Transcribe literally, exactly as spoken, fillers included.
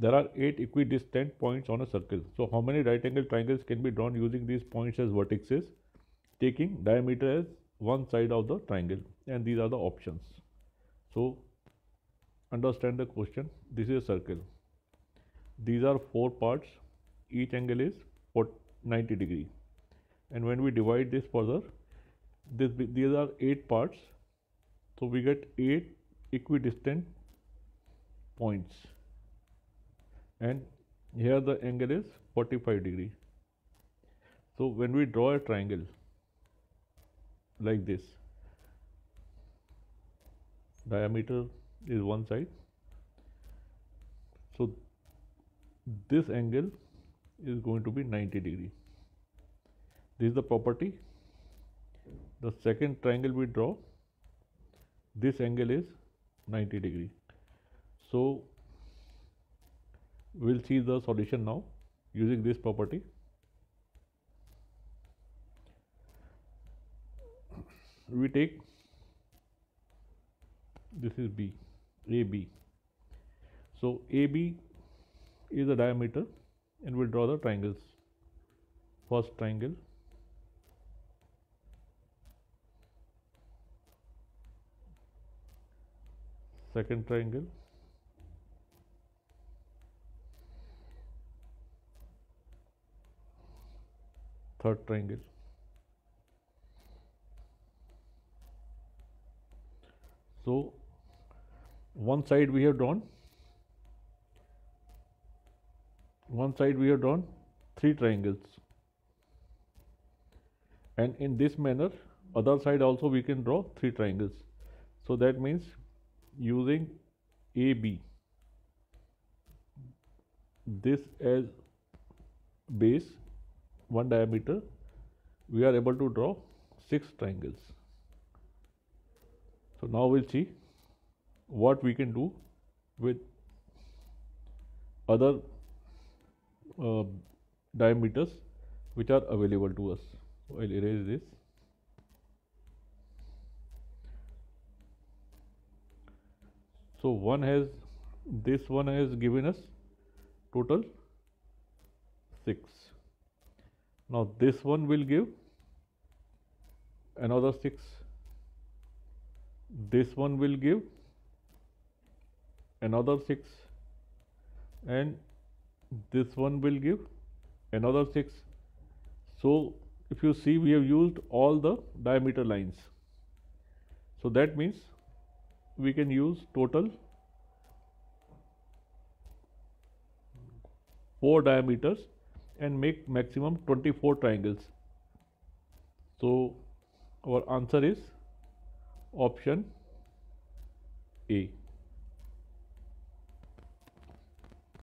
There are eight equidistant points on a circle. So, how many right angle triangles can be drawn using these points as vertices, taking diameter as one side of the triangle, and these are the options. So, understand the question. This is a circle. These are four parts. Each angle is ninety degree, and when we divide this further, this, these are eight parts. So, we get eight equidistant points, and here the angle is forty-five degree. So, when we draw a triangle like this, diameter is one side. So, this angle is going to be ninety degree. This is the property. The second triangle we draw, this angle is ninety degree. So, we will see the solution now using this property. We take, this is B, A B. So, A B is the diameter, and we will draw the triangles. First triangle, second triangle, third triangle, so one side we have drawn, one side we have drawn three triangles, and in this manner other side also we can draw three triangles. So, that means using A B, this as base, one diameter, we are able to draw six triangles. So, now we will see what we can do with other uh, diameters which are available to us. I will erase this. So, one has, this one has given us total six. Now, this one will give another six, this one will give another six, and this one will give another six. So, if you see, we have used all the diameter lines. So, that means we can use total four diameters and make maximum twenty-four triangles. So, our answer is option A.